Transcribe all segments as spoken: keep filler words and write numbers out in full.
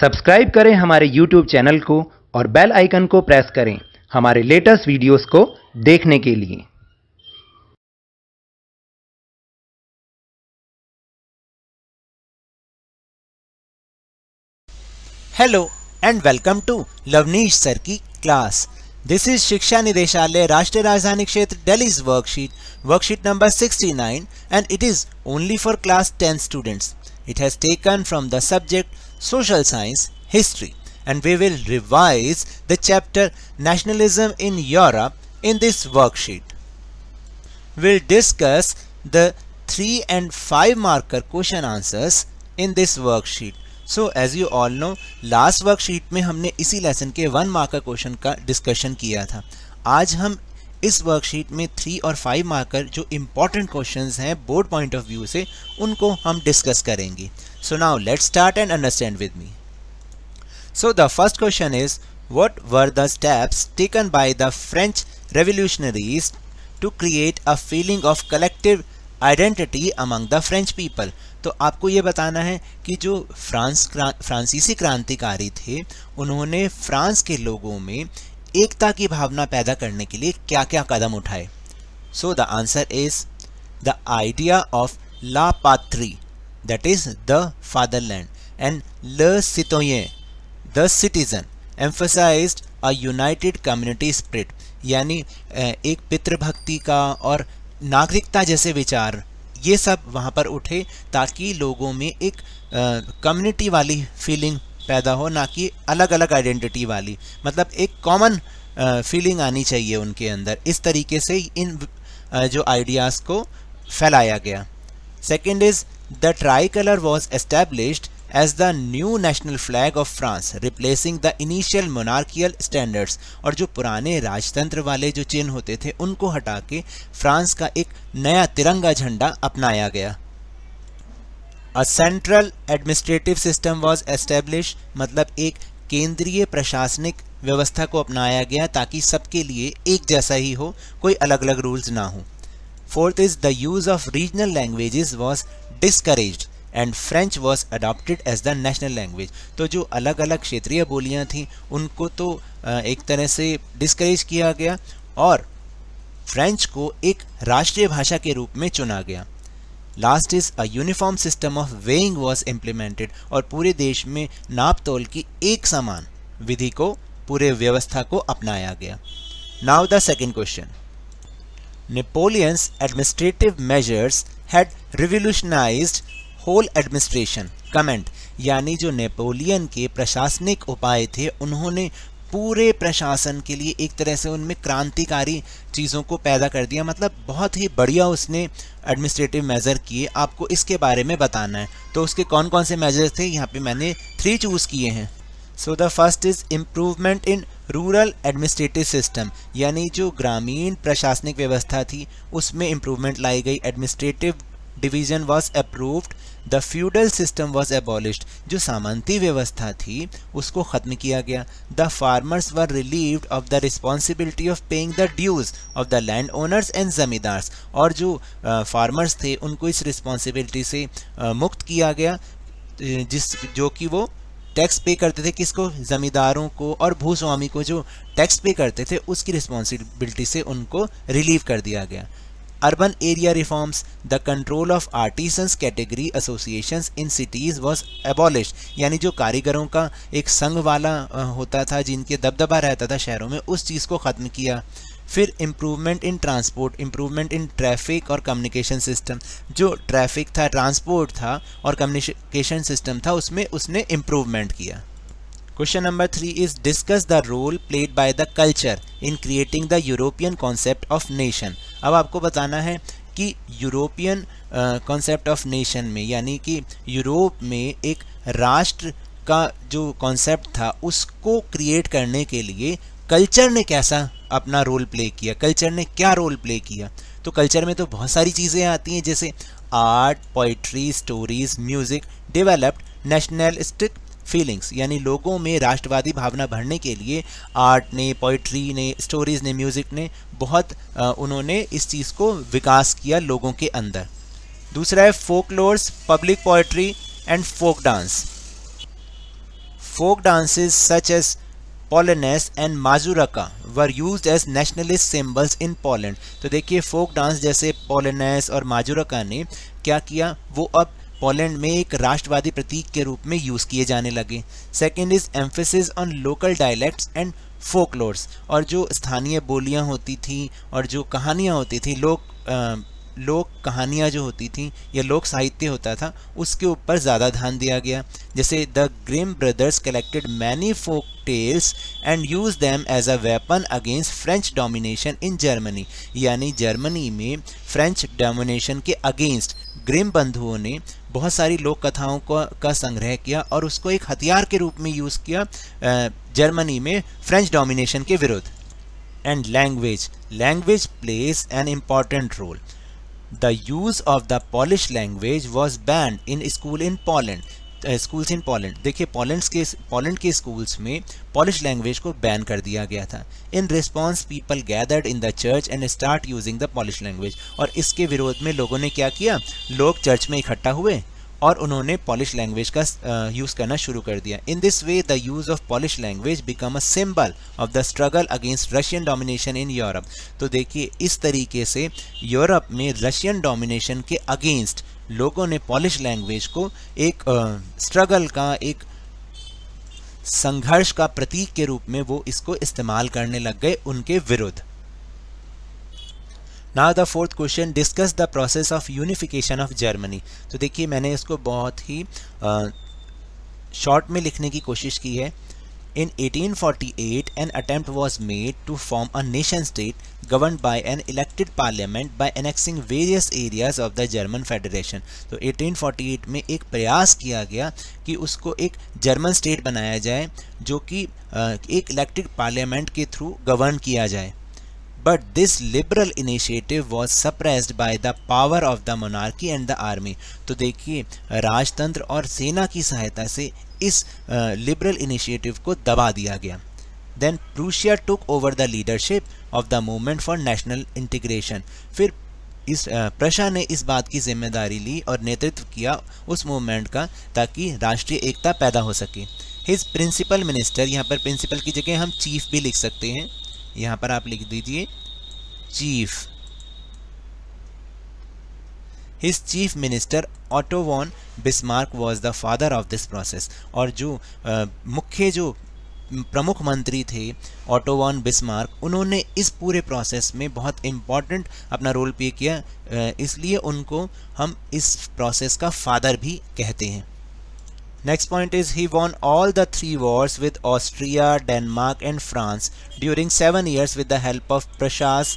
Subscribe करें हमारे YouTube channel को और बेल आइकन को प्रेस करें हमारे लेटेस्ट वीडियोस को देखने के लिए। Hello and welcome to Lavneesh sir की क्लास। दिस इज शिक्षा निदेशालय राष्ट्रीय राजधानी क्षेत्र Delhi's worksheet worksheet number sixty nine and it is only for class ten students. It has taken from the subject social science history and we will revise the chapter nationalism in Europe. In this worksheet we'll discuss the three and five marker question answers in this worksheet. So as you all know, last worksheet में हमने इसी lesson के one marker question का discussion किया था. आज हम इस वर्कशीट में थ्री और फाइव मार्कर जो इम्पोर्टेंट क्वेश्चंस हैं बोर्ड पॉइंट ऑफ व्यू से उनको हम डिस्कस करेंगे. So now let's start and understand with me. So the first question is what were the steps taken by the French revolutionaries to create a feeling of collective identity among the French people. तो आपको ये बताना है कि जो France फ्रांसीसी क्रांतिकारी थे उन्होंने फ्रांस के लोगों में एकता की भावना पैदा करने के लिए क्या क्या कदम उठाए. So the answer is the idea of la patrie that is the fatherland and le citoyen the citizen emphasized a united community spirit. यानी एक पितृभक्ति का और नागरिकता जैसे विचार ये सब वहाँ पर उठे ताकि लोगों में एक कम्युनिटी वाली फीलिंग पैदा हो, ना कि अलग अलग आइडेंटिटी वाली. मतलब एक कॉमन फीलिंग आनी चाहिए उनके अंदर. इस तरीके से इन uh, जो आइडियाज़ को फैलाया गया. Second is the tricolour was established as the new national flag of France replacing the initial monarchical standards. और जो पुराने राजतंत्र वाले जो चिन्ह होते थे उनको हटा के फ्रांस का एक नया तिरंगा झंडा अपनाया गया. A central administrative system was establish, मतलब एक केंद्रीय प्रशासनिक व्यवस्था को अपनाया गया ताकि सबके लिए एक जैसा ही हो, कोई अलग अलग रूल्स ना हो. Fourth is the use of regional languages was discouraged and French was adopted as the national language. तो जो अलग अलग क्षेत्रीय बोलियाँ थीं उनको तो एक तरह से डिस्करेज किया गया और फ्रेंच को एक राष्ट्रीय भाषा के रूप में चुना गया. Last is a uniform system of weighing was implemented और पूरे देश में नाप तोल की एक समान विधि को पूरे व्यवस्था को अपनाया गया. Now the second question. Napoleon's administrative measures had revolutionized whole administration. Comment. यानी जो नेपोलियन के प्रशासनिक उपाय थे उन्होंने पूरे प्रशासन के लिए एक तरह से उनमें क्रांतिकारी चीज़ों को पैदा कर दिया. मतलब बहुत ही बढ़िया उसने एडमिनिस्ट्रेटिव मेज़र किए. आपको इसके बारे में बताना है. तो उसके कौन कौन से मेजर्स थे, यहाँ पे मैंने थ्री चूज़ किए हैं. So the first is improvement in rural administrative system. यानी जो ग्रामीण प्रशासनिक व्यवस्था थी उसमें इम्प्रूवमेंट लाई गई. Administrative division was approved. The feudal system was abolished. जो सामंती व्यवस्था थी उसको ख़त्म किया गया. The farmers were relieved of the responsibility of paying the dues of the land owners and zamindars. और जो फार्मर्स uh, थे उनको इस रिस्पॉन्सिबिलिटी से uh, मुक्त किया गया, जिस जो कि वो टैक्स पे करते थे. किसको? ज़मींदारों को और भूस्वामी को जो टैक्स पे करते थे उसकी रिस्पॉन्सिबिलिटी से उनको रिलीव कर दिया गया. Urban area reforms, the control of artisans category associations in cities was abolished. यानी जो कारीगरों का एक संघ वाला होता था जिनके दबदबा रहता था शहरों में, उस चीज़ को ख़त्म किया. फिर improvement in transport, improvement in traffic और communication system. जो traffic था, transport था और communication system था उसमें उसने improvement किया. Question number three is discuss the role played by the culture in creating the European concept of nation. अब आपको बताना है कि यूरोपियन कॉन्सेप्ट ऑफ नेशन में, यानी कि यूरोप में एक राष्ट्र का जो कॉन्सेप्ट था उसको क्रिएट करने के लिए कल्चर ने कैसा अपना रोल प्ले किया, कल्चर ने क्या रोल प्ले किया. तो कल्चर में तो बहुत सारी चीज़ें आती हैं जैसे art, poetry, stories, music. Developed nationalistic feelings, यानी लोगों में राष्ट्रवादी भावना भरने के लिए आर्ट ने, पोइट्री ने, स्टोरीज़ ने, म्यूज़िक ने बहुत आ, उन्होंने इस चीज़ को विकास किया लोगों के अंदर. दूसरा है folklores, public poetry and folk dance. folk dances such as Polonese and Mazurka were used as nationalist symbols in Poland. तो देखिए फोक डांस जैसे Polonese और Mazurka ने क्या किया, वो अब पोलैंड में एक राष्ट्रवादी प्रतीक के रूप में यूज़ किए जाने लगे. Second is emphasis on local dialects and folklores, और जो स्थानीय बोलियां होती थी और जो कहानियां होती थी, लोग लोक कहानियाँ जो होती थी या लोक साहित्य होता था, उसके ऊपर ज़्यादा ध्यान दिया गया. जैसे the Grimm brothers collected many folk tales and use them as a weapon against French domination in Germany. यानी जर्मनी में फ्रेंच डोमिनेशन के अगेंस्ट ग्रिम बंधुओं ने बहुत सारी लोक कथाओं का, का संग्रह किया और उसको एक हथियार के रूप में यूज़ किया जर्मनी में फ्रेंच डोमिनेशन के विरुद्ध. And language, language plays an important role. The use of the Polish language was banned in school in Poland. Uh, schools in Poland. देखिए पोलैंड के पोलैंड के स्कूल्स में पॉलिश लैंग्वेज को ban कर दिया गया था. In response people gathered in the church and start using the Polish language. और इसके विरोध में लोगों ने क्या किया, लोग चर्च में इकट्ठा हुए और उन्होंने पॉलिश लैंग्वेज का यूज़ करना शुरू कर दिया. In this way the use of Polish language become a symbol of the struggle against Russian domination in Europe. तो देखिए इस तरीके से यूरोप में रशियन डोमिनेशन के अगेंस्ट लोगों ने पॉलिश लैंग्वेज को एक स्ट्रगल uh, का, एक संघर्ष का प्रतीक के रूप में वो इसको इस्तेमाल करने लग गए उनके विरुद्ध. Now the fourth question, discuss the process of unification of Germany. तो देखिए मैंने इसको बहुत ही शॉर्ट में लिखने की कोशिश की है. In eighteen forty-eight an attempt was made to form a nation state govern by an elected parliament by annexing various areas of the German federation. तो eighteen forty-eight में एक प्रयास किया गया कि उसको एक जर्मन स्टेट बनाया जाए जो कि एक इलेक्टेड पार्लियामेंट के थ्रू गवर्न किया जाए. But this liberal initiative was suppressed by the power of the monarchy and the army. तो देखिए राजतंत्र और सेना की सहायता से इस liberal initiative को दबा दिया गया. Then Prussia took over the leadership of the movement for national integration. फिर इस प्रशा ने इस बात की जिम्मेदारी ली और नेतृत्व किया उस मूवमेंट का ताकि राष्ट्रीय एकता पैदा हो सके. His principal minister, यहाँ पर principal की जगह हम chief भी लिख सकते हैं, यहाँ पर आप लिख दीजिए chief. His chief minister Otto von Bismarck was the father of this process. और जो आ, मुख्य जो प्रमुख मंत्री थे ऑटो वॉन बिस्मार्क, उन्होंने इस पूरे प्रोसेस में बहुत इम्पॉर्टेंट अपना रोल प्ले किया, इसलिए उनको हम इस प्रोसेस का फादर भी कहते हैं. Next point is he won all the three wars with Austria, Denmark and France during seven years with the help of Prussia's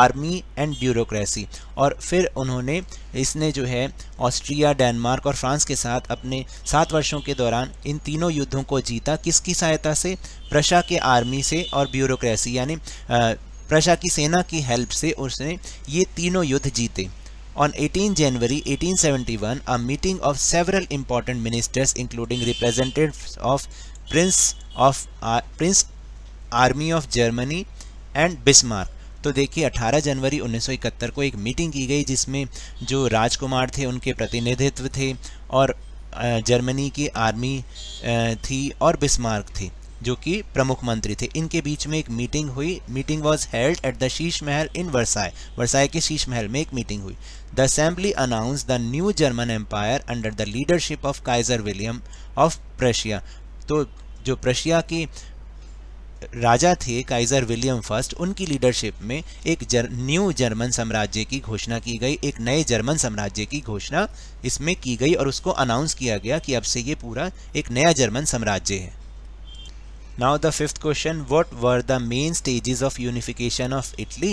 army and bureaucracy. और फिर उन्होंने इसने जो है ऑस्ट्रिया, डेनमार्क और फ्रांस के साथ अपने सात वर्षों के दौरान इन तीनों युद्धों को जीता. किसकी सहायता से? प्रशा के आर्मी से और ब्यूरोक्रेसी यानी प्रशा की सेना की हेल्प से उसने ये तीनों युद्ध जीते. On eighteenth January eighteen seventy-one, a meeting of several important ministers, including representatives of Prince of uh, Prince Army of Germany and Bismarck. तो देखिए अठारह जनवरी उन्नीस सौ इकहत्तर को एक मीटिंग की गई जिसमें जो राजकुमार थे उनके प्रतिनिधित्व थे और जर्मनी की आर्मी थी और बिस्मार्क थे जो कि प्रमुख मंत्री थे. इनके बीच में एक मीटिंग हुई. Meeting was held at the Sheesh Mahal in Versailles. Versailles के शीश महल में एक मीटिंग हुई. The assembly announce the new German empire under the leadership of Kaiser William of Prussia. तो जो प्रशिया के राजा थे काइजर विलियम फर्स्ट, उनकी लीडरशिप में एक जर, न्यू जर्मन साम्राज्य की घोषणा की गई. एक नए जर्मन साम्राज्य की घोषणा इसमें की गई और उसको अनाउंस किया गया कि अब से ये पूरा एक नया जर्मन साम्राज्य है. Now the fifth question, what were the main stages of unification of Italy?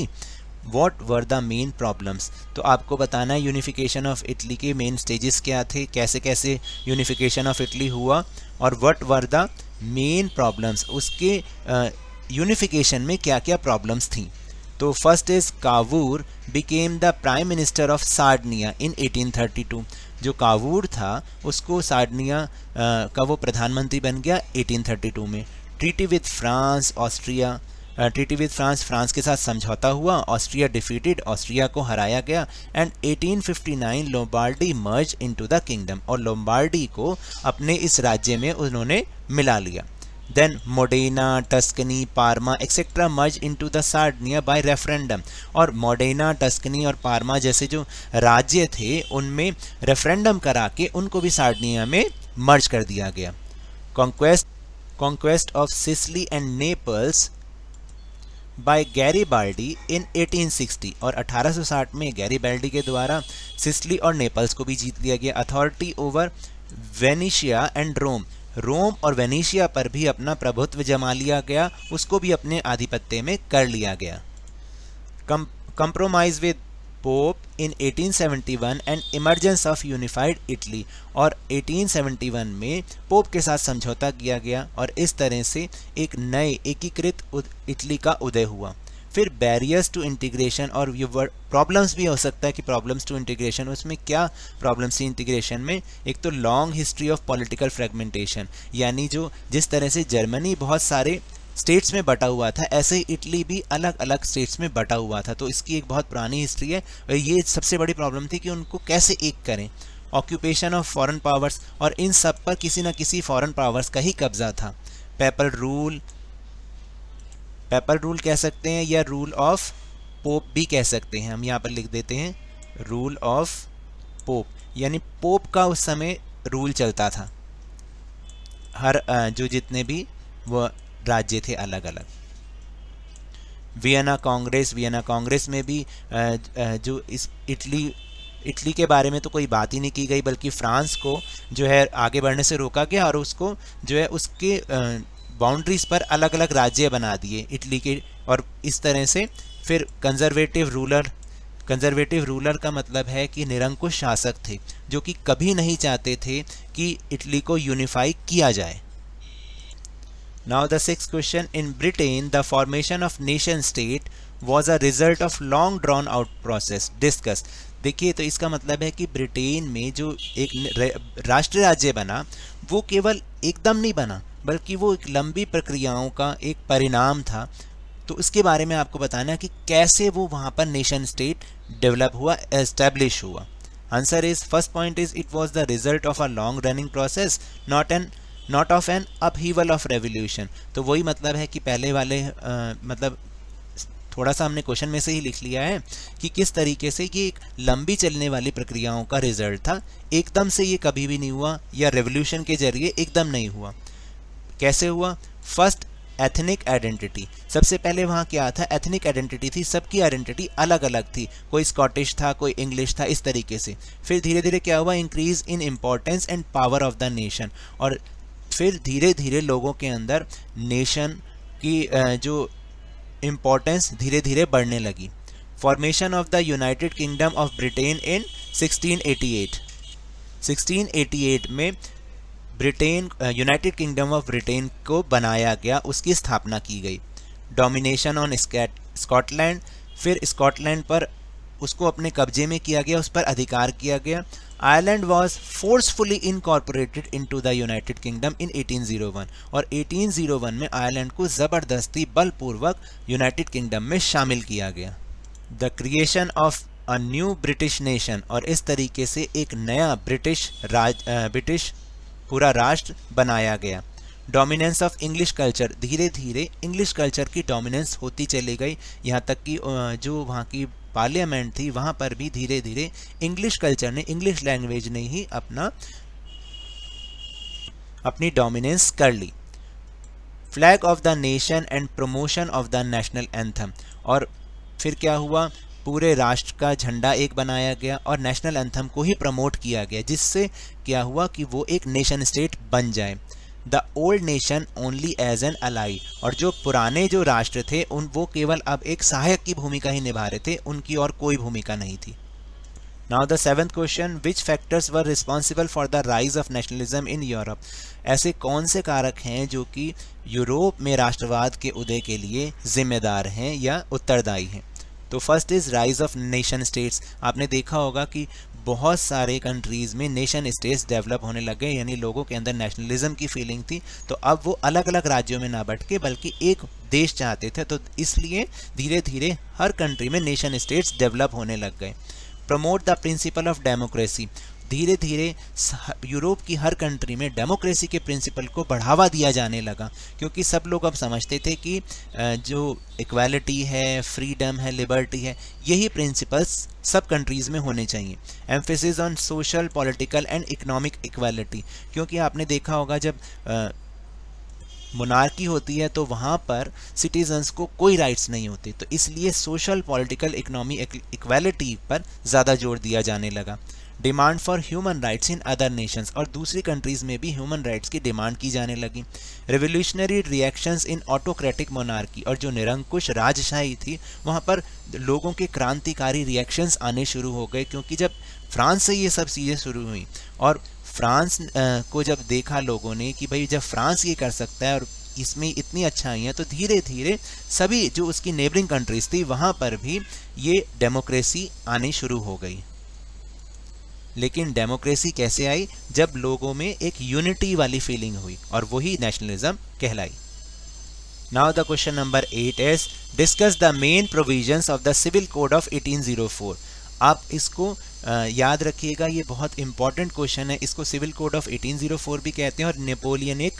What were the main problems? तो आपको बताना है unification of Italy के main stages क्या थे, कैसे कैसे unification of Italy हुआ और what were the main problems, उसके uh, unification में क्या क्या problems थी. तो first is Cavour became the prime minister of Sardinia in eighteen thirty-two. जो कावूर था उसको सार्डिनिया uh, का वो प्रधानमंत्री बन गया eighteen thirty-two में. Treaty with France, Austria treaty with France, France के साथ समझौता हुआ, ऑस्ट्रिया डिफीटेड, ऑस्ट्रिया को हराया गया and eighteen fifty nine Lombardy merge into the kingdom और लोम्बार्डी को अपने इस राज्य में उन्होंने मिला लिया. Then Modena, Tuscany, Parma etcetera merge into the Sardinia by referendum और मोडेना, टस्कनी और पारमा जैसे जो राज्य थे उनमें रेफरेंडम करा के उनको भी सार्डिनिया में मर्ज कर दिया गया. Conquest conquest of Sicily and Naples by Garibaldi in eighteen sixty और अठारह सौ साठ में गैरीबाल्डी के द्वारा सिसली और नेपल्स को भी जीत लिया गया. Authority over Venetia and Rome, Rome और वेनिशिया पर भी अपना प्रभुत्व जमा लिया गया, उसको भी अपने आधिपत्य में कर लिया गया. Compromise with pope in eighteen seventy one and emergence of unified Italy और एटीन सेवेंटी वन में पोप के साथ समझौता किया गया और इस तरह से एक नए एकीकृत इटली का उदय हुआ. फिर बैरियर्स टू इंटीग्रेशन और प्रॉब्लम्स भी हो सकता है कि प्रॉब्लम्स टू इंटीग्रेशन, उसमें क्या प्रॉब्लम्स थी इंटीग्रेशन में, एक तो long history of political fragmentation, यानी जो जिस तरह से जर्मनी बहुत सारे स्टेट्स में बटा हुआ था ऐसे ही इटली भी अलग अलग स्टेट्स में बटा हुआ था, तो इसकी एक बहुत पुरानी हिस्ट्री है और ये सबसे बड़ी प्रॉब्लम थी कि उनको कैसे एक करें. ऑक्यूपेशन ऑफ फॉरेन पावर्स और इन सब पर किसी न किसी फॉरेन पावर्स का ही कब्जा था. पेपल रूल, पेपल रूल कह सकते हैं या रूल ऑफ पोप भी कह सकते हैं, हम यहाँ पर लिख देते हैं रूल ऑफ पोप, यानी पोप का उस समय रूल चलता था हर जो जितने भी वह राज्य थे अलग अलग. वियना कांग्रेस, वियना कांग्रेस में भी जो इस इटली इटली के बारे में तो कोई बात ही नहीं की गई, बल्कि फ्रांस को जो है आगे बढ़ने से रोका गया और उसको जो है उसके बाउंड्रीज पर अलग अलग राज्य बना दिए इटली के, और इस तरह से फिर कंजर्वेटिव रूलर, कंजर्वेटिव रूलर का मतलब है कि निरंकुश शासक थे जो कि कभी नहीं चाहते थे कि इटली को यूनिफाई किया जाए. Now the sixth question, in Britain the formation of nation state was a result of long drawn out process discuss. देखिए तो इसका मतलब है कि ब्रिटेन में जो एक राष्ट्र राज्य बना वो केवल एकदम नहीं बना बल्कि वो एक लंबी प्रक्रियाओं का एक परिणाम था, तो उसके बारे में आपको बताना है कि कैसे वो वहाँ पर नेशन स्टेट डेवलप हुआ, एस्टेब्लिश हुआ. Answer is, first point is it was the result of a long running process not an not of an upheaval of revolution. तो वही मतलब है कि पहले वाले आ, मतलब थोड़ा सा हमने क्वेश्चन में से ही लिख लिया है कि किस तरीके से ये एक लंबी चलने वाली प्रक्रियाओं का रिजल्ट था, एकदम से ये कभी भी नहीं हुआ या रेवोल्यूशन के जरिए एकदम नहीं हुआ. कैसे हुआ? फर्स्ट एथनिक आइडेंटिटी, सबसे पहले वहाँ क्या था, एथनिक आइडेंटिटी थी, सबकी आइडेंटिटी अलग अलग थी, कोई स्कॉटिश था कोई इंग्लिश था इस तरीके से. फिर धीरे धीरे क्या हुआ, increase in importance and power of the nation, और फिर धीरे धीरे लोगों के अंदर नेशन की जो इम्पोर्टेंस धीरे धीरे बढ़ने लगी. Formation of the United Kingdom of Britain in sixteen eighty eight, sixteen eighty eight में Britain United Kingdom of Britain को बनाया गया, उसकी स्थापना की गई. डोमिनेशन ऑन स्कॉटलैंड, फिर स्कॉटलैंड पर उसको अपने कब्जे में किया गया, उस पर अधिकार किया गया. Ireland was forcefully incorporated into the United Kingdom in eighteen o one और एटीन ओ वन में आयरलैंड को ज़बरदस्ती बलपूर्वक यूनाइटेड किंगडम में शामिल किया गया. The creation of a new British nation, और इस तरीके से एक नया ब्रिटिश राज ब्रिटिश पूरा राष्ट्र बनाया गया. डोमिनेंस ऑफ इंग्लिश कल्चर, धीरे धीरे इंग्लिश कल्चर की डोमिनेंस होती चली गई, यहाँ तक कि जो वहाँ की पार्लियामेंट थी वहाँ पर भी धीरे धीरे इंग्लिश कल्चर ने, इंग्लिश लैंग्वेज ने ही अपना अपनी डोमिनेंस कर ली. Flag of the nation and promotion of the national anthem, और फिर क्या हुआ, पूरे राष्ट्र का झंडा एक बनाया गया और नेशनल एंथम को ही प्रमोट किया गया, जिससे क्या हुआ कि वो एक नेशन स्टेट बन जाए. The old nation only as an ally, और जो पुराने जो राष्ट्र थे उन वो केवल अब एक सहायक की भूमिका ही निभा रहे थे, उनकी और कोई भूमिका नहीं थी. Now the seventh question, which factors were responsible for the rise of nationalism in Europe. ऐसे कौन से कारक हैं जो कि यूरोप में राष्ट्रवाद के उदय के लिए जिम्मेदार हैं या उत्तरदायी हैं. तो first is rise of nation states, आपने देखा होगा कि बहुत सारे कंट्रीज़ में नेशन स्टेट्स डेवलप होने लगे, यानी लोगों के अंदर नेशनलिज्म की फीलिंग थी, तो अब वो अलग अलग राज्यों में ना बट के बल्कि एक देश चाहते थे, तो इसलिए धीरे धीरे हर कंट्री में नेशन स्टेट्स डेवलप होने लग गए। Promote the principle of democracy, धीरे धीरे यूरोप की हर कंट्री में डेमोक्रेसी के प्रिंसिपल को बढ़ावा दिया जाने लगा, क्योंकि सब लोग अब समझते थे कि जो इक्वालिटी है, फ्रीडम है, लिबर्टी है, यही प्रिंसिपल्स सब कंट्रीज़ में होने चाहिए। Emphasis on social, political and economic equality, क्योंकि आपने देखा होगा जब आ, मोनार्की होती है तो वहाँ पर सिटीजन्स को कोई राइट्स नहीं होते, तो इसलिए सोशल, पॉलिटिकल, इकोनॉमिक इक्वालिटी पर ज़्यादा जोर दिया जाने लगा। Demand for human rights in other nations, और दूसरी कंट्रीज़ में भी ह्यूमन राइट्स की डिमांड की जाने लगी। Revolutionary reactions in autocratic monarchy, और जो निरंकुश राजशाही थी वहाँ पर लोगों के क्रांतिकारी रिएक्शंस आने शुरू हो गए, क्योंकि जब फ्रांस से ये सब चीज़ें शुरू हुई और फ्रांस को जब देखा लोगों ने कि भाई जब फ्रांस ये कर सकता है और इसमें इतनी अच्छाई है, तो धीरे धीरे सभी जो उसकी नेबरिंग कंट्रीज़ थी वहाँ पर भी ये डेमोक्रेसी आनी शुरू हो गई। लेकिन डेमोक्रेसी कैसे आई? जब लोगों में एक यूनिटी वाली फीलिंग हुई, और वही नेशनलिज्म कहलाई। Now the question number eight is discuss the main provisions of the civil code of eighteen o four. आप इसको याद रखिएगा, ये बहुत इंपॉर्टेंट क्वेश्चन है। इसको civil code of eighteen o four भी कहते हैं और नेपोलियनिक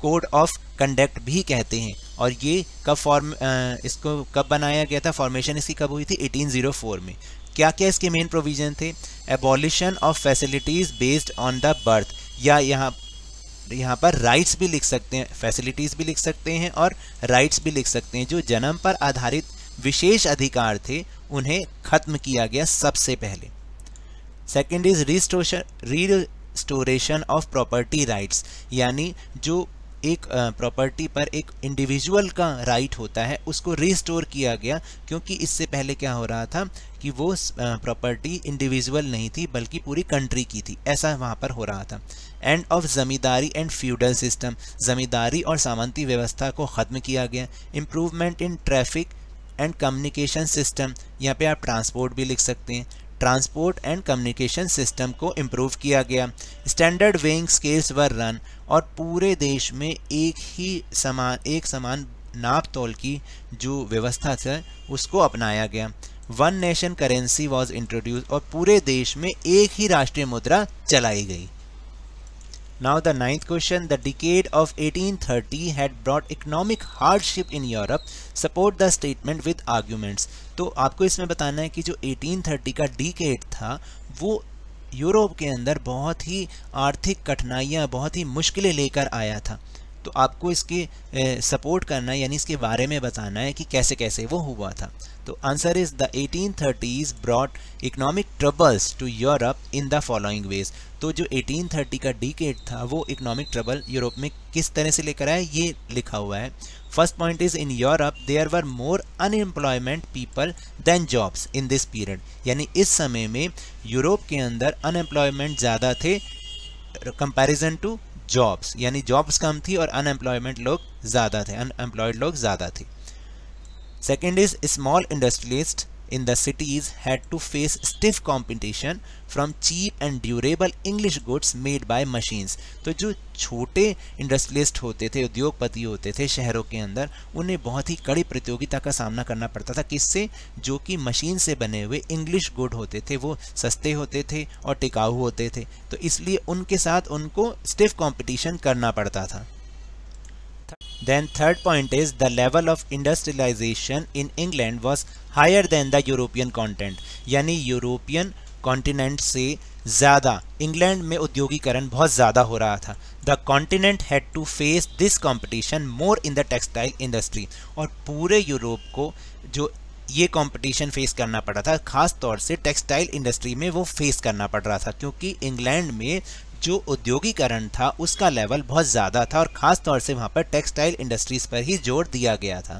कोड ऑफ कंडक्ट भी कहते हैं। और ये कब फॉर्म इसको कब बनाया गया था, फॉर्मेशन इसकी कब हुई थी? एटीन ओ फोर में। क्या क्या इसके मेन प्रोविज़न थे? Abolition of facilities based on the birth, या यहाँ यहाँ पर राइट्स भी लिख सकते हैं, फैसिलिटीज़ भी लिख सकते हैं और राइट्स भी लिख सकते हैं। जो जन्म पर आधारित विशेष अधिकार थे उन्हें खत्म किया गया सबसे पहले। Second is restoration of property rights, यानी जो एक प्रॉपर्टी पर एक इंडिविजुअल का राइट होता है उसको रिस्टोर किया गया, क्योंकि इससे पहले क्या हो रहा था कि वो प्रॉपर्टी इंडिविजुअल नहीं थी बल्कि पूरी कंट्री की थी, ऐसा वहाँ पर हो रहा था। End of zamindari and feudal system, zamindari और सामंती व्यवस्था को ख़त्म किया गया। Improvement in traffic and communication system, यहाँ पे आप ट्रांसपोर्ट भी लिख सकते हैं, ट्रांसपोर्ट एंड कम्युनिकेशन सिस्टम को इम्प्रूव किया गया। Standard weighing scales were run, और पूरे देश में एक ही समान एक समान नाप तोल की जो व्यवस्था थी उसको अपनाया गया। One nation currency was introduce, और पूरे देश में एक ही राष्ट्रीय मुद्रा चलाई गई। Now the ninth question the decade of eighteen thirty had brought economic hardship in Europe, support the statement with arguments. तो आपको इसमें बताना है कि जो एटीन थर्टी का डिकेड था वो यूरोप के अंदर बहुत ही आर्थिक कठिनाइयाँ, बहुत ही मुश्किलें लेकर आया था, तो आपको इसकी सपोर्ट करना है, यानी इसके बारे में बताना है कि कैसे कैसे वो हुआ था। तो answer is the eighteen thirties brought economic troubles to Europe in the following ways. तो जो एटीन थर्टी का डिकेड था वो इकोनॉमिक ट्रबल यूरोप में किस तरह से लेकर आया ये लिखा हुआ है। First point is in Europe there were more unemployment people than jobs in this period, यानी इस समय में यूरोप के अंदर अनएम्प्लॉयमेंट ज़्यादा थे कंपैरिजन टू जॉब्स, यानी जॉब्स कम थी और अनएम्प्लॉयमेंट लोग ज़्यादा थे, अनएम्प्लॉयड लोग ज़्यादा थे। Second is small industrialist in the cities had to face stiff competition from cheap and durable English goods made by machines. तो जो छोटे इंडस्ट्रियलिस्ट होते थे, उद्योगपति होते थे शहरों के अंदर, उन्हें बहुत ही कड़ी प्रतियोगिता का सामना करना पड़ता था, किससे? जो कि मशीन से बने हुए इंग्लिश गुड होते थे, वो सस्ते होते थे और टिकाऊ होते थे, तो इसलिए उनके साथ उनको स्टिफ कॉम्पिटिशन करना पड़ता था। Then third point is the level of industrialization in England was higher than the European continent, यानी यूरोपियन कॉन्टिनेंट से ज़्यादा इंग्लैंड में उद्योगीकरण बहुत ज़्यादा हो रहा था। The continent had to face this competition more in the textile industry, और पूरे यूरोप को जो ये कंपटीशन फेस करना पड़ा था, ख़ास तौर से टेक्सटाइल इंडस्ट्री में वो फेस करना पड़ रहा था, क्योंकि इंग्लैंड में जो उद्योगीकरण था उसका लेवल बहुत ज़्यादा था और ख़ास तौर से वहाँ पर टेक्सटाइल इंडस्ट्रीज़ पर ही जोर दिया गया था।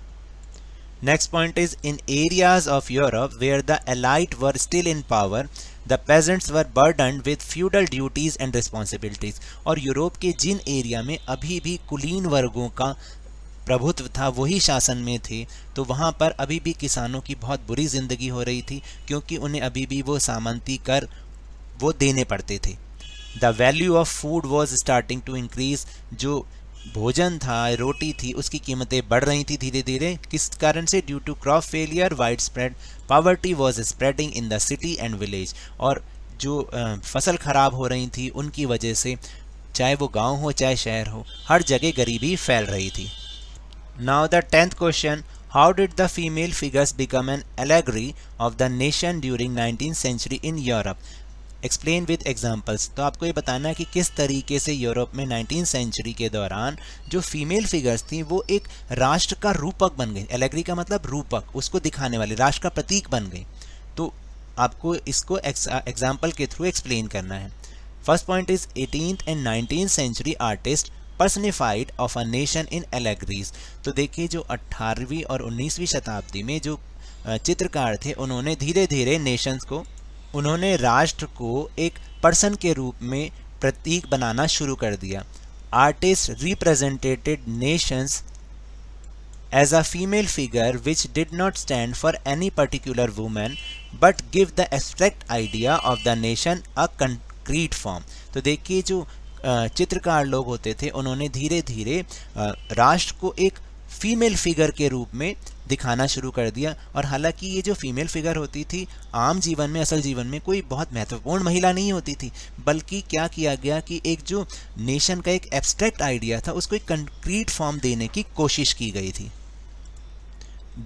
Next point is in areas of Europe where the elite were still in power the peasants were burden with feudal duties and responsibilities, और यूरोप के जिन एरिया में अभी भी कुलीन वर्गों का प्रभुत्व था, वही शासन में थे, तो वहाँ पर अभी भी किसानों की बहुत बुरी ज़िंदगी हो रही थी, क्योंकि उन्हें अभी भी वो सामंती कर वो देने पड़ते थे। The value of food was starting to increase, जो भोजन था, रोटी थी, उसकी कीमतें बढ़ रही थी धीरे धीरे। किस कारण से? Due to crop failure wide spread poverty was spreading in the city and village, और जो फसल ख़राब हो रही थी उनकी वजह से, चाहे वो गांव हो चाहे शहर हो, हर जगह गरीबी फैल रही थी। Now the tenth question, how did the female figures become an allegory of the nation during nineteen century in Europe? Explain with examples. तो आपको ये बताना है कि किस तरीके से यूरोप में नाइनटीन सेंचुरी के दौरान जो फीमेल फिगर्स थी वो एक राष्ट्र का रूपक बन गई। एलेगरी का मतलब रूपक, उसको दिखाने वाले, राष्ट्र का प्रतीक बन गई। तो आपको इसको एग्जाम्पल के थ्रू एक्सप्लेन करना है। First point is eighteenth and nineteen century artist personified of a nation in allegories. तो देखिए जो अट्ठारहवीं और उन्नीसवीं शताब्दी में जो चित्रकार थे उन्होंने धीरे धीरे नेशंस को, उन्होंने राष्ट्र को एक पर्सन के रूप में प्रतीक बनाना शुरू कर दिया। Artist represented nations as a female figure which did not stand for any particular women but give the abstract idea of the nation a concrete form. तो देखिए जो चित्रकार लोग होते थे उन्होंने धीरे धीरे राष्ट्र को एक फीमेल फिगर के रूप में दिखाना शुरू कर दिया। और हालांकि ये जो फीमेल फिगर होती थी आम जीवन में, असल जीवन में कोई बहुत महत्वपूर्ण महिला नहीं होती थी, बल्कि क्या किया गया कि एक जो नेशन का एक एब्स्ट्रैक्ट आइडिया था उसको एक कंक्रीट फॉर्म देने की कोशिश की गई थी।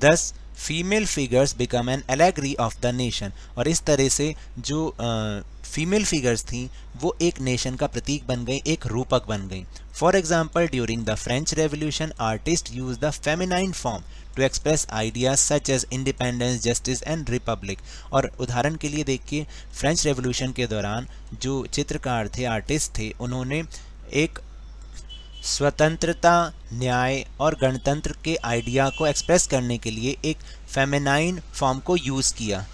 Thus female figures become an allegory of the nation, और इस तरह से जो फीमेल फिगर्स थीं वो एक नेशन का प्रतीक बन गई, एक रूपक बन गई। For example during the French revolution artist use the feminine form to express ideas such as independence, justice and republic. और उदाहरण के लिए देखिए फ्रेंच रेवोल्यूशन के दौरान जो चित्रकार थे, आर्टिस्ट थे, उन्होंने एक स्वतंत्रता, न्याय और गणतंत्र के आइडिया को एक्सप्रेस करने के लिए एक फेमिनाइन फॉर्म को यूज़ किया।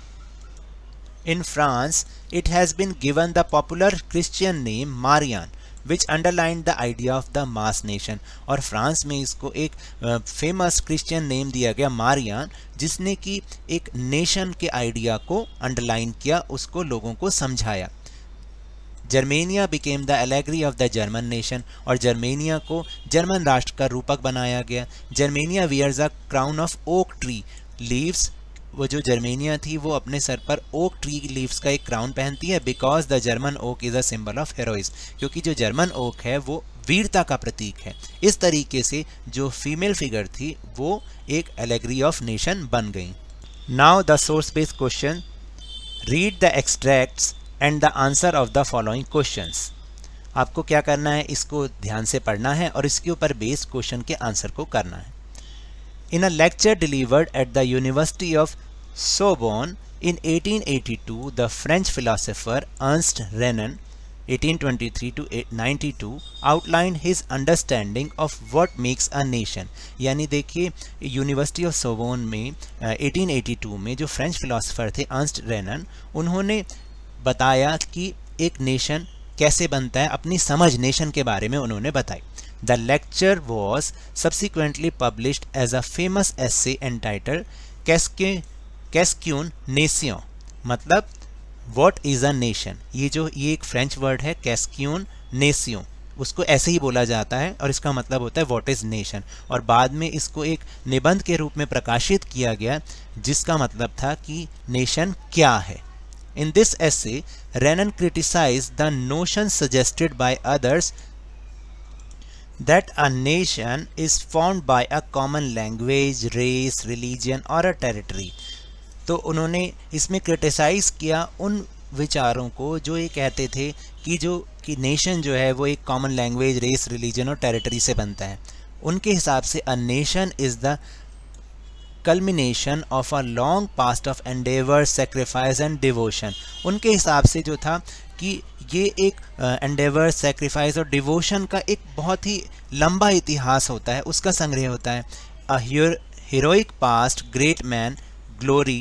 In France it has been given the popular Christian name Marianne which underline the idea of the mass nation. और फ्रांस में इसको एक फेमस क्रिश्चियन नेम दिया गया मारियान, जिसने कि एक नेशन के आइडिया को अंडरलाइन किया, उसको लोगों को समझाया। Germania became the allegory of the German nation, और जर्मेनिया को जर्मन राष्ट्र का रूपक बनाया गया। Germania wears a crown of oak tree leaves, वो जो जर्मेनिया थी वो अपने सर पर ओक ट्री लीव्स का एक क्राउन पहनती है। Because the German oak is a symbol of heroism, क्योंकि जो जर्मन ओक है वो वीरता का प्रतीक है। इस तरीके से जो फीमेल फिगर थी वो एक एलेगरी ऑफ नेशन बन गई। Now the source based question, read the extracts and the answer of the following questions. आपको क्या करना है, इसको ध्यान से पढ़ना है और इसके ऊपर बेस्ड क्वेश्चन के आंसर को करना है। In a lecture delivered at the university of Sorbonne in eighteen eighty two, the French philosopher Ernst Renan eighteen twenty three to ninety two outline his understanding of what makes a nation. यानी देखिए university of Sorbonne में eighteen eighty two में जो French philosopher थे Ernst Renan, उन्होंने बताया कि एक नेशन कैसे बनता है, अपनी समझ नेशन के बारे में उन्होंने बताई। The lecture was subsequently published as a famous essay entitled कैस्क्यून नेसियों, मतलब व्हाट इज़ अ नेशन। ये जो ये एक फ्रेंच वर्ड है कैस्क्यून नेसियों, उसको ऐसे ही बोला जाता है और इसका मतलब होता है व्हाट इज़ नेशन। और बाद में इसको एक निबंध के रूप में प्रकाशित किया गया जिसका मतलब था कि नेशन क्या है। In this essay, Renan criticized the notion suggested by others that a nation is formed by a common language, race, religion or a territory. तो उन्होंने इसमें क्रिटिसाइज़ किया उन विचारों को जो ये कहते थे कि जो कि नेशन जो है वो एक कॉमन लैंग्वेज, रेस, रिलीजन और टेरिटरी से बनता है। उनके हिसाब से a nation is the culmination of a long past of endeavour, sacrifice and devotion. उनके हिसाब से जो था कि ये एक एंडेवर, सेक्रीफाइस और डिवोशन का एक बहुत ही लंबा इतिहास होता है, उसका संग्रह होता है। A heroic past, great man, glory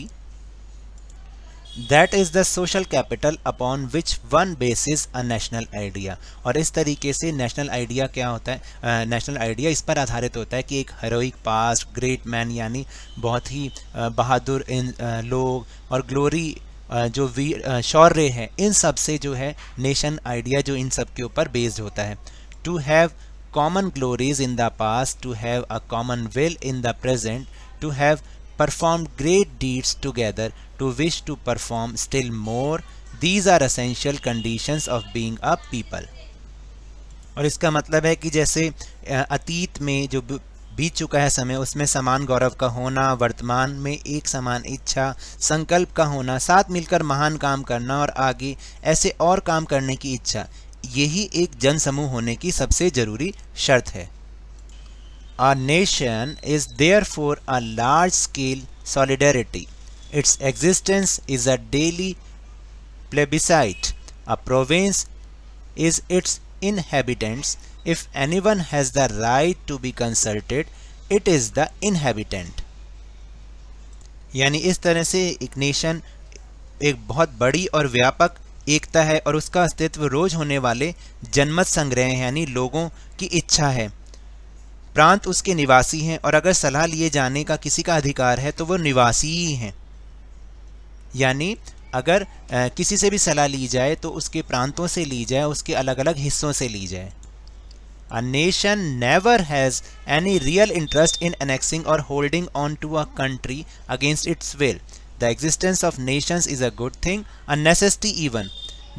that is the social capital upon which one bases a national idea. और इस तरीके से नेशनल आइडिया क्या होता है, नेशनल uh, आइडिया इस पर आधारित होता है कि एक हीरोइक पास्ट, ग्रेट मैन यानी बहुत ही uh, बहादुर इन uh, लोग, और ग्लोरी जो वीर शौर्य हैं, इन सब से जो है नेशन आइडिया जो इन सब के ऊपर बेस्ड होता है। To have common glories in the past, to have a common will in the present, to have perform great deeds together, to wish to perform still more, these are essential conditions of being a people. और इसका मतलब है कि जैसे अतीत में जो बीत चुका है समय, उसमें समान गौरव का होना, वर्तमान में एक समान इच्छा संकल्प का होना, साथ मिलकर महान काम करना और आगे ऐसे और काम करने की इच्छा, यही एक जनसमूह होने की सबसे ज़रूरी शर्त है। A nation is therefore a large scale solidarity, its existence is a daily plebiscite, a province is its inhabitants, if anyone has the right to be consulted it is the inhabitant। यानी इस तरह से एक nation एक बहुत बड़ी और व्यापक एकता है और उसका अस्तित्व रोज होने वाले जनमत संग्रह यानी लोगों की इच्छा है, प्रांत उसके निवासी हैं और अगर सलाह लिए जाने का किसी का अधिकार है तो वो निवासी ही हैं। यानी अगर आ, किसी से भी सलाह ली जाए तो उसके प्रांतों से ली जाए, उसके अलग अलग हिस्सों से ली जाए। A nation never has any real interest in annexing or holding on to a country against its will. The existence of nations is a good thing, a necessity even.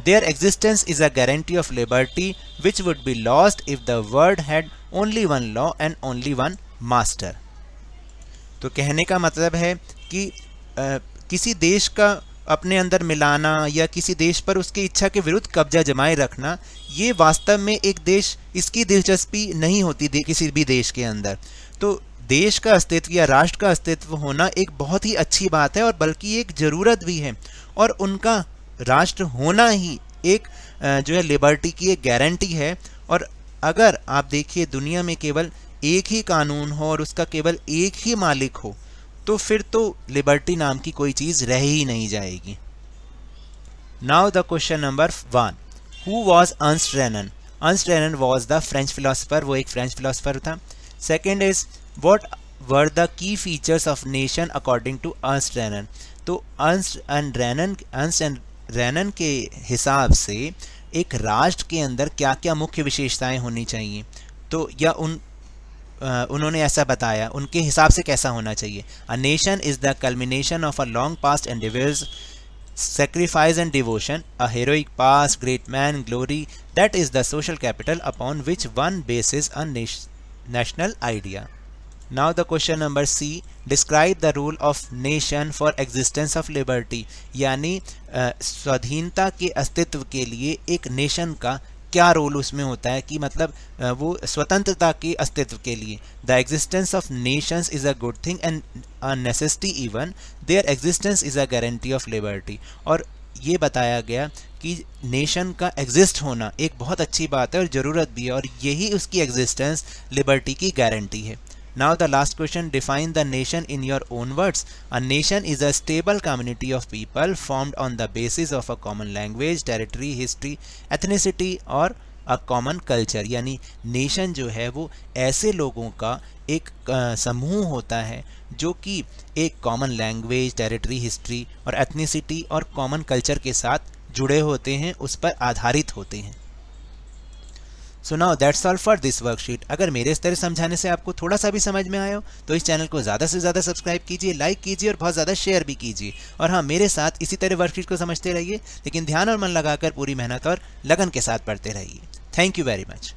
Their existence is a guarantee of liberty which would be lost if the world had only one law and only one master. तो कहने का मतलब है कि आ, किसी देश का अपने अंदर मिलाना या किसी देश पर उसकी इच्छा के विरुद्ध कब्जा जमाए रखना, ये वास्तव में एक देश इसकी दिलचस्पी नहीं होती किसी भी देश के अंदर। तो देश का अस्तित्व या राष्ट्र का अस्तित्व होना एक बहुत ही अच्छी बात है और बल्कि एक ज़रूरत भी है, और उनका राष्ट्र होना ही एक जो है लिबर्टी की एक गारंटी है। और अगर आप देखिए दुनिया में केवल एक ही कानून हो और उसका केवल एक ही मालिक हो तो फिर तो लिबर्टी नाम की कोई चीज़ रह ही नहीं जाएगी। Now the question number one, who was Ernst Renan? Ernst Renan was the French philosopher, वो एक फ्रेंच फिलोसफर था। Second is what were the key features of nation according to Ernst Renan? तो Ernst and Renan Ernst and Renan के हिसाब से एक राष्ट्र के अंदर क्या क्या मुख्य विशेषताएँ होनी चाहिए, तो या उन उन्होंने ऐसा बताया उनके हिसाब से कैसा होना चाहिए। A nation is the culmination of a long past endeavours, sacrifice and devotion, a heroic past, great man, glory, that is the social capital upon which one bases a national idea. Now the question number C, describe the role of nation for existence of liberty. यानी स्वाधीनता के अस्तित्व के लिए एक nation का क्या role उसमें होता है कि मतलब वो स्वतंत्रता के अस्तित्व के लिए। The existence of nations is a good thing and a necessity even, their existence is a guarantee of liberty. और ये बताया गया कि नेशन का एग्जिस्ट होना एक बहुत अच्छी बात है और ज़रूरत भी है, और यही उसकी एग्जिस्टेंस लिबर्टी की गारंटी है। Now the last question, define the nation in your own words. A nation is a stable community of people formed on the basis of a common language, territory, history, ethnicity और a common culture. यानी nation जो है वो ऐसे लोगों का एक समूह होता है जो कि एक कॉमन लैंग्वेज, टेरिटरी, हिस्ट्री और एथनिसिटी और कॉमन कल्चर के साथ जुड़े होते हैं, उस पर आधारित होते हैं। So now that's all for this worksheet. अगर मेरे इस तरह समझाने से आपको थोड़ा सा भी समझ में आया हो तो इस चैनल को ज़्यादा से ज़्यादा सब्सक्राइब कीजिए, लाइक कीजिए और बहुत ज़्यादा शेयर भी कीजिए। और हाँ, मेरे साथ इसी तरह वर्कशीट को समझते रहिए, लेकिन ध्यान और मन लगाकर पूरी मेहनत और लगन के साथ पढ़ते रहिए। Thank you very much.